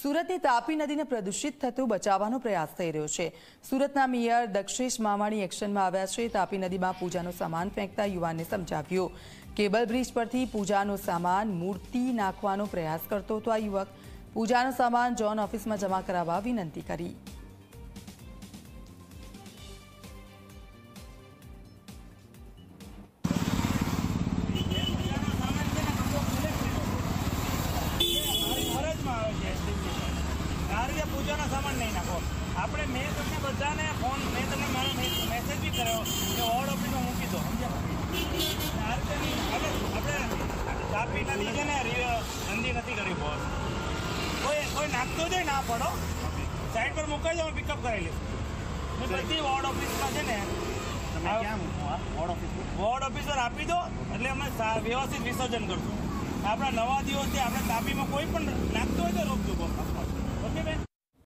સુરતની તાપી નદીને પ્રદૂષિત થતું બચાવવાનો પ્રયાસ થઈ રહ્યો છે. સુરતના મેયર દક્ષેશ માવાણી એક્શનમાં આવ્યા છે. તાપી નદીમાં પૂજાનો સામાન ફેંકતા યુવાનને સમજાવ્યો. કેબલ બ્રિજ પરથી પૂજાનો સામાન મૂર્તિ નાખવાનો પ્રયાસ કરતો હતો આ યુવક. પૂજાનો સામાન જોન ઓફિસમાં જમા કરાવવા વિનંતી કરી. પૂજાનો સામાન નહીં નાખો. આપણે મેં તમને બધાને ફોન મેં તમને મારો મેસેજ બી કર્યો કે વોર્ડ ઓફિસમાં મૂકી દો. આ રીતે આપણે તાપી નદી છે ને નંદી નથી કરી બોલ કોઈ નાખતો જ ના પડો. સાઈડ પર મુકાઈ દો, પિકઅપ કરી લઈશ. બધી વોર્ડ ઓફિસમાં છે ને તમે ક્યાં મૂકવા? વોર્ડ ઓફિસ પર આપી દો એટલે અમે વ્યવસ્થિત વિસર્જન કરશું. આપણા નવા દિવસથી આપણે તાપીમાં કોઈ પણ નાખતો હોય તો